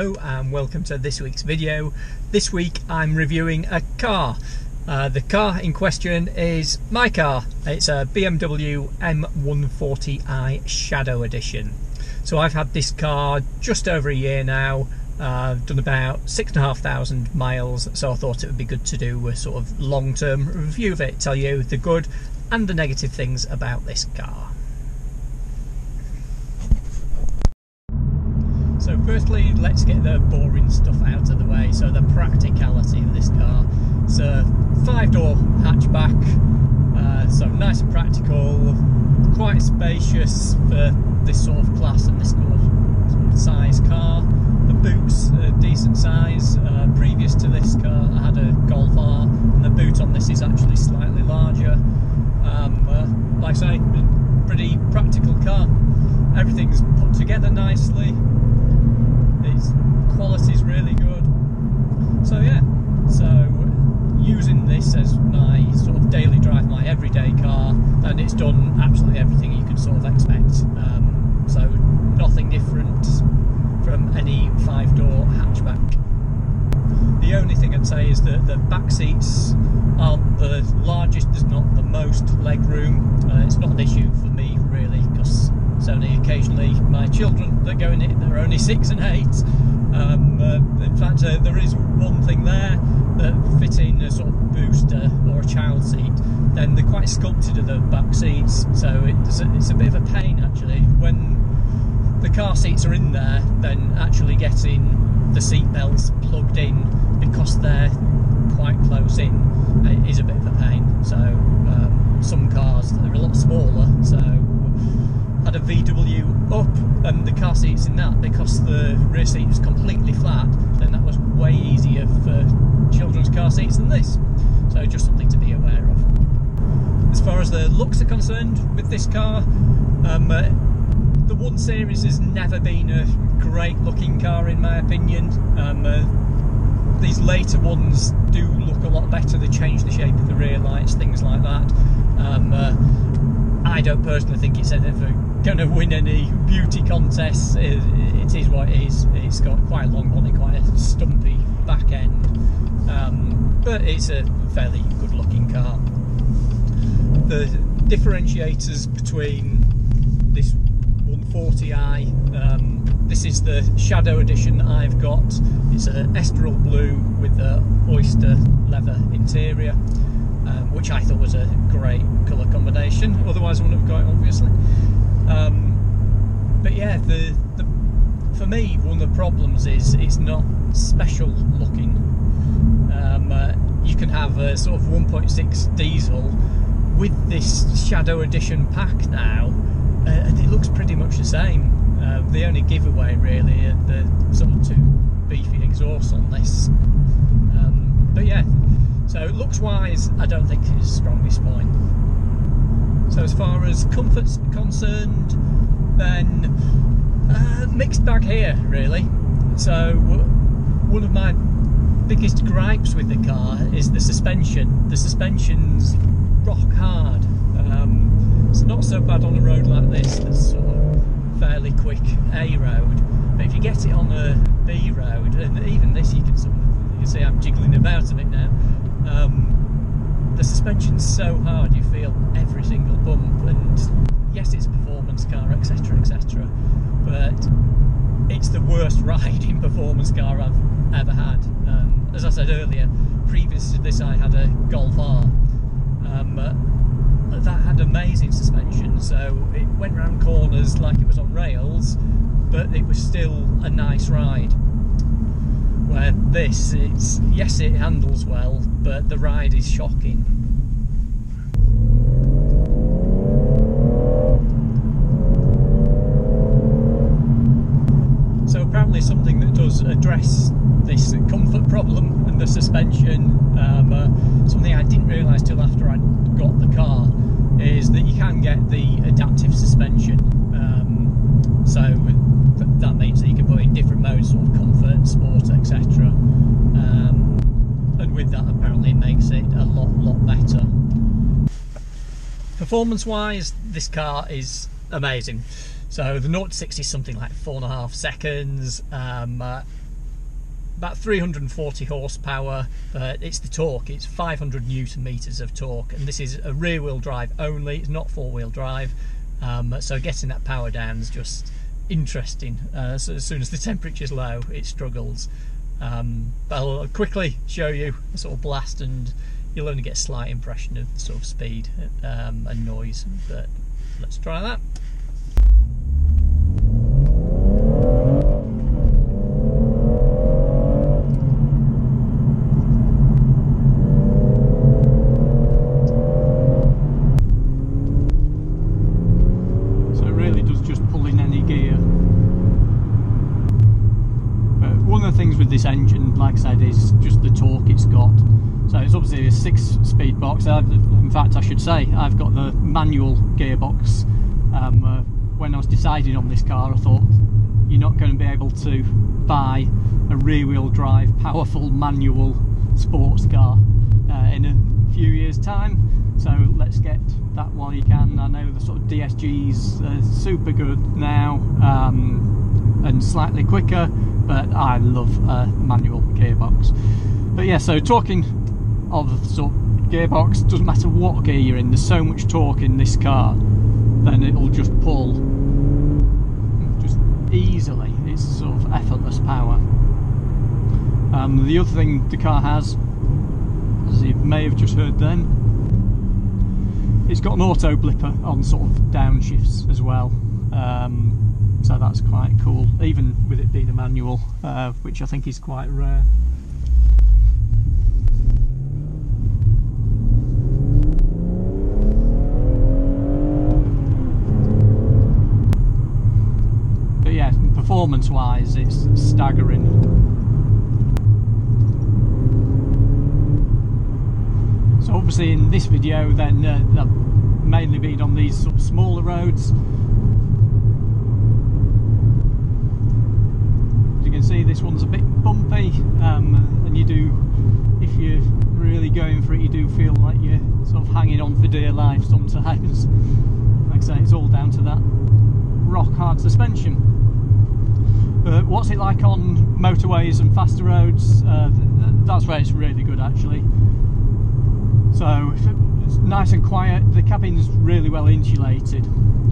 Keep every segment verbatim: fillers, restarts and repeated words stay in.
Hello and welcome to this week's video. This week I'm reviewing a car. Uh, the car in question is my car. It's a B M W M one forty i Shadow Edition. So I've had this car just over a year now. Uh, I've done about six and a half thousand miles, so I thought it would be good to do a sort of long-term review of it, tell you the good and the negative things about this car. So firstly, let's get the boring stuff out of the way. So the practicality of this car. It's a five-door hatchback, uh, so nice and practical, quite spacious for this sort of class and this sort of size car. The boot's a decent size. Uh, previous to this car, I had a Golf R, and the boot on this is actually slightly larger. Um, uh, like I say, pretty practical car. Everything's put together nicely. Its quality is really good. So yeah, so using this as my sort of daily drive, my everyday car, and it's done absolutely everything you could sort of expect. Um, so nothing different from any five-door hatchback. The only thing I'd say is that the back seats aren't the largest, there's not the most leg room. Uh, it's not an issue for me really, because it's only occasionally my children that go in it. They're only six and eight. Um, uh, in fact, uh, there is one thing there that fitting a sort of booster or a child seat, then they're quite sculpted at the back seats, so it's a, it's a bit of a pain actually. When the car seats are in there, then actually getting the seat belts plugged in, because they're quite close in, it is a bit of a pain. So um, some cars that are a lot smaller, so had a V W Up, and the car seats in that, because the rear seat was completely flat, then that was way easier for children's car seats than this. So just something to be aware of. As far as the looks are concerned with this car, um, uh, the one series has never been a great looking car in my opinion. Um, uh, these later ones do look a lot better. They change the shape of the rear lights, things like that. Um, uh, I don't personally think it's ever going to win any beauty contests. It, it is what it is. It's got quite a long body, quite a stumpy back end, um, but it's a fairly good looking car. The differentiators between this M one forty i, um, this is the Shadow Edition that I've got. It's an Estoril blue with a oyster leather interior, um, which I thought was a great colour combination, otherwise I wouldn't have got it obviously. Um, but yeah, the, the for me one of the problems is it's not special looking. Um, uh, you can have a sort of one point six diesel with this Shadow Edition pack now, Uh, and it looks pretty much the same. Uh, the only giveaway really are the sort of two beefy exhausts on this. Um, but yeah, so looks wise, I don't think it's the strongest point. So as far as comfort's concerned, then uh, mixed bag here really. So one of my biggest gripes with the car is the suspension. The suspension's rock hard. Um, It's not so bad on a road like this, that's sort of fairly quick A road, but if you get it on a B road, and even this you can sort of, you can see I'm jiggling about a bit now, um, the suspension's so hard you feel every single bump, and yes it's a performance car etc etc, but it's the worst riding performance car I've ever had. Um, as I said earlier, previous to this I had a Golf R. Um, uh, that had amazing suspension, so it went round corners like it was on rails, but it was still a nice ride. Where this, it's yes it handles well, but the ride is shocking. So apparently something that does address this comfort problem and the suspension, um, uh, something I didn't realise till after I got the car, is that you can get the adaptive suspension, um, so th that means that you can put in different modes, sort of comfort, sport, et cetera. Um, and with that, apparently, it makes it a lot, lot better. Performance-wise, this car is amazing. So the zero to sixty is something like four and a half seconds. Um, uh, about three hundred forty horsepower, but it's the torque. It's five hundred newton meters of torque, and this is a rear wheel drive only. It's not four wheel drive, um, so getting that power down is just interesting. Uh, so as soon as the temperature's low, it struggles. Um, but I'll quickly show you a sort of blast, and you'll only get a slight impression of sort of speed um, and noise. But let's try that. Engine, like I said, is just the torque it's got. So it's obviously a six-speed box. I've, in fact, I should say I've got the manual gearbox. Um, uh, when I was deciding on this car, I thought you're not going to be able to buy a rear-wheel drive, powerful manual sports car uh, in a few years' time. So let's get that while you can. I know the sort of D S G's are super good now um, and slightly quicker. But I love a manual gearbox. But yeah, so talking of sort of gearbox, doesn't matter what gear you're in, there's so much torque in this car, then it'll just pull just easily. It's sort of effortless power. Um, the other thing the car has, as you may have just heard then, it's got an auto blipper on sort of downshifts as well. Um, So that's quite cool, even with it being a manual, uh, which I think is quite rare. But yeah, performance-wise, it's staggering. So obviously in this video, then uh, I've mainly been on these sort of smaller roads. See, this one's a bit bumpy, um, and you do, if you're really going for it, you do feel like you're sort of hanging on for dear life sometimes. Like I say, it's all down to that rock hard suspension. But what's it like on motorways and faster roads? Uh, that's where it's really good, actually. So it's nice and quiet. The cabin's really well insulated.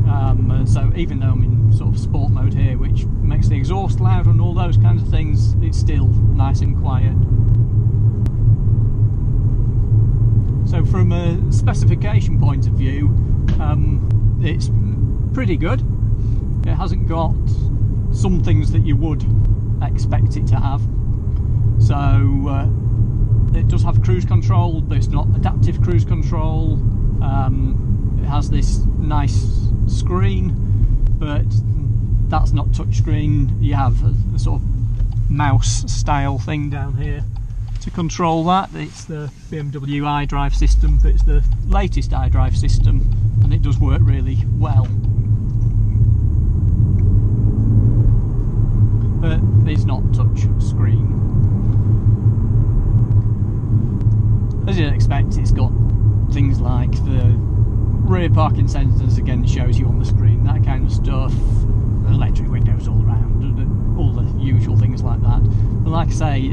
Um, so even though I'm in sort of sport mode here, which makes the exhaust louder and all those kinds of things, it's still nice and quiet. So from a specification point of view, um, it's pretty good. It hasn't got some things that you would expect it to have. So uh, it does have cruise control, but it's not adaptive cruise control. Um, it has this nice screen, but that's not touchscreen. You have a, a sort of mouse style thing down here to control that. It's the B M W iDrive system, but it's the latest iDrive system, and it does work really well. But it's not touchscreen. As you'd expect, it's got things like the rear parking sensors, again, shows you on the screen, that kind of stuff, electric windows all around, all the usual things like that. But like I say,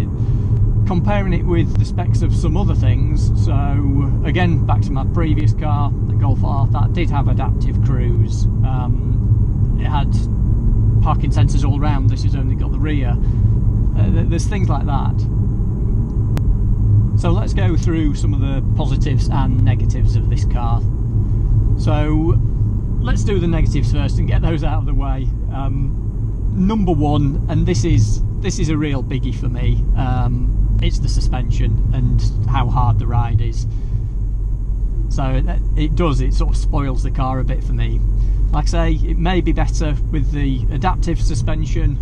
comparing it with the specs of some other things, so again, back to my previous car, the Golf R, that did have adaptive cruise. Um, it had parking sensors all around, this has only got the rear. Uh, there's things like that. So let's go through some of the positives and negatives of this car. So let's do the negatives first and get those out of the way. Um, number one, and this is this is a real biggie for me, um, it's the suspension and how hard the ride is. So it, it does, it sort of spoils the car a bit for me. Like I say, it may be better with the adaptive suspension.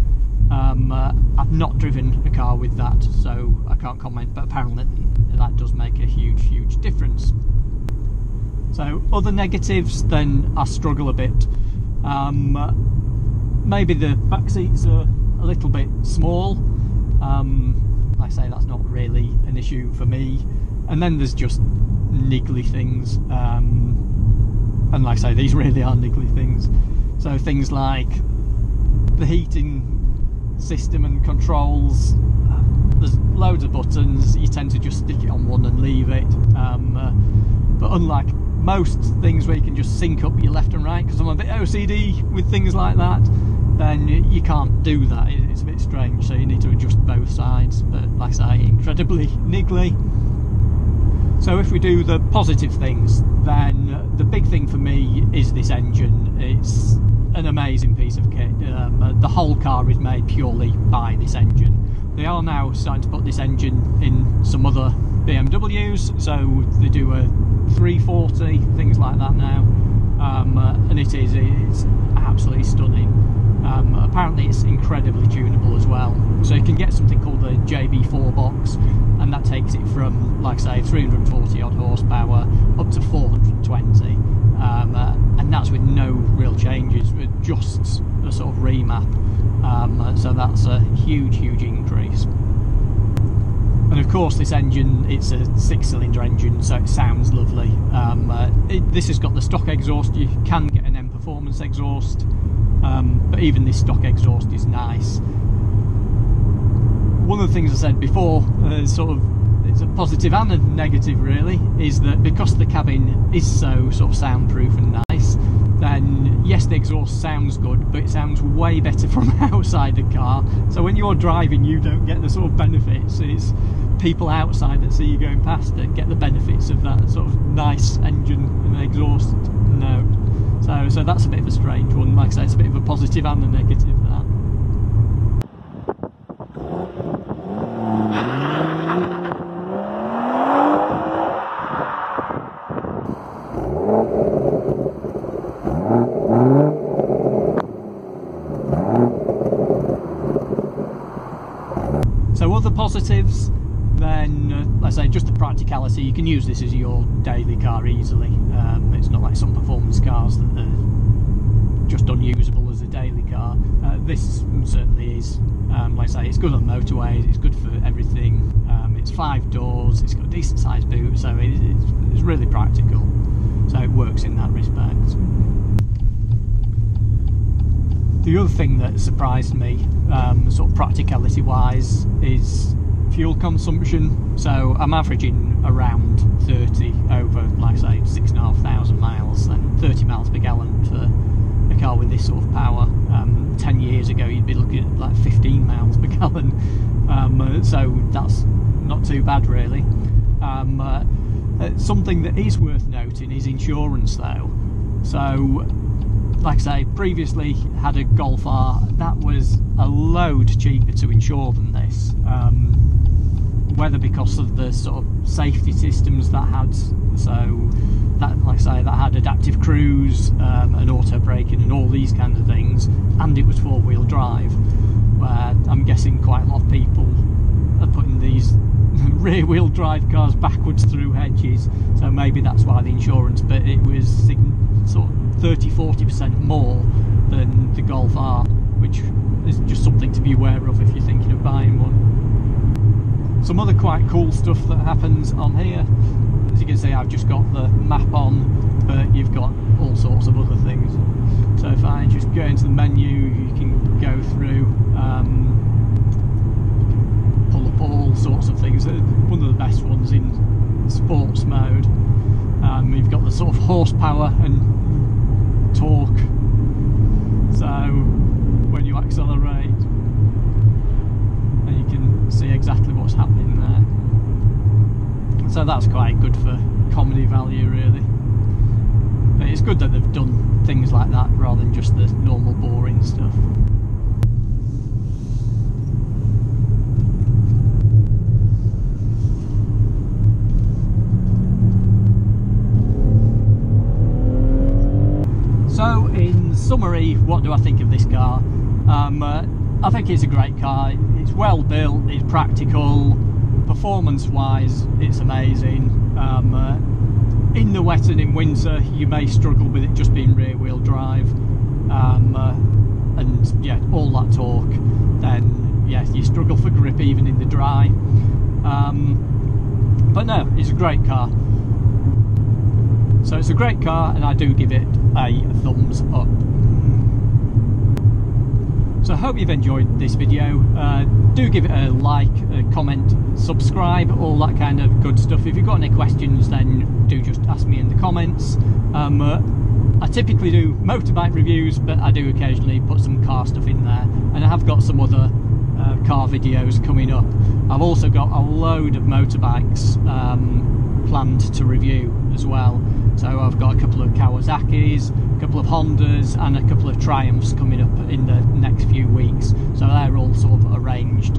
Um, uh, I've not driven a car with that, so I can't comment, but apparently that does make a huge, huge difference. So other negatives, then I struggle a bit. Um, maybe the back seats are a little bit small. Um, I say that's not really an issue for me. And then there's just niggly things. Um, and like I say, these really are niggly things. So things like the heating system and controls. there's loads of buttons, you tend to just stick it on one and leave it. Um, uh, but unlike most things where you can just sync up your left and right, because I'm a bit O C D with things like that, then you, you can't do that. It, it's a bit strange, so you need to adjust both sides, but like I say, incredibly niggly. So if we do the positive things, then the big thing for me is this engine. It's an amazing piece of kit. Um, the whole car is made purely by this engine. They are now starting to put this engine in some other B M Ws, so they do a three forty, things like that now, um, uh, and it is it's absolutely stunning. Um, apparently it's incredibly tunable as well, so you can get something called the J B four box, and that takes it from, like I say, three hundred forty odd horsepower up to four hundred twenty, um, uh, and that's with no real changes, with just a sort of remap, um, so that's a huge huge increase. And of course this engine, it's a six cylinder engine, so it sounds lovely. Um, uh, it, this has got the stock exhaust. You can get an M Performance exhaust, Um, but even this stock exhaust is nice. One of the things I said before, uh, sort of, it's a positive and a negative really, is that because the cabin is so sort of soundproof and nice, then yes, the exhaust sounds good, but it sounds way better from outside the car. So when you're driving, you don't get the sort of benefits. It's people outside that see you going past that get the benefits of that sort of nice engine and exhaust note. So, so that's a bit of a strange one. Like I say, it's a bit of a positive and a negative, that. So other positives, then, uh, like I say, just the practicality. You can use this as your daily car easily. Um, it's not like some performance cars that are just unusable as a daily car. Uh, this certainly is. Um, like I say, it's good on motorways, it's good for everything. Um, it's five doors, it's got a decent sized boot, so it, it's, it's really practical. So it works in that respect. The other thing that surprised me, um, sort of practicality wise, is fuel consumption. So I'm averaging around thirty over, like I say, six and a half thousand miles, and thirty miles per gallon for a car with this sort of power. Um, ten years ago you'd be looking at like fifteen miles per gallon, um, so that's not too bad really. Um, uh, something that is worth noting is insurance though. So like I say, previously had a Golf R that was a load cheaper to insure than this, um, whether because of the sort of safety systems that had, so that, like I say, that had adaptive cruise, um, and auto braking and all these kind of things, and it was four wheel drive, where I'm guessing quite a lot of people are putting these rear wheel drive cars backwards through hedges, so maybe that's why the insurance, but it was sort of thirty to forty percent more than the Golf R, which is just something to be aware of if you're thinking of buying one. Some other quite cool stuff that happens on here, as you can see I've just got the map on, but you've got all sorts of other things. So if I just go into the menu, you can go through, um, pull up all sorts of things. One of the best ones in sports mode, um, you've got the sort of horsepower and torque, so when you accelerate, and you can see exactly what's happening there, so that's quite good for comedy value really. But it's good that they've done things like that rather than just the normal boring stuff. So in summary, what do I think of this car? Um, uh, I think it's a great car. It's well built, it's practical, performance wise it's amazing. Um, uh, in the wet and in winter you may struggle with it just being rear wheel drive, um, uh, and yeah, all that torque, then yeah, you struggle for grip even in the dry, um, but no, it's a great car. So it's a great car, and I do give it a thumbs up. So I hope you've enjoyed this video. Uh, do give it a like, a comment, subscribe, all that kind of good stuff. If you've got any questions, then do just ask me in the comments. Um, uh, I typically do motorbike reviews, but I do occasionally put some car stuff in there, and I have got some other uh, car videos coming up. I've also got a load of motorbikes um, planned to review as well. So I've got a couple of Kawasaki's, a couple of Hondas, and a couple of Triumphs coming up in the next few weeks. So they're all sort of arranged.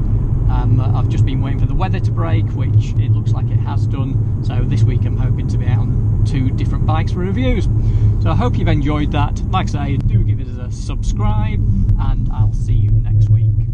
Um, I've just been waiting for the weather to break, which it looks like it has done. So this week I'm hoping to be out on two different bikes for reviews. So I hope you've enjoyed that. Like I say, do give it a subscribe, and I'll see you next week.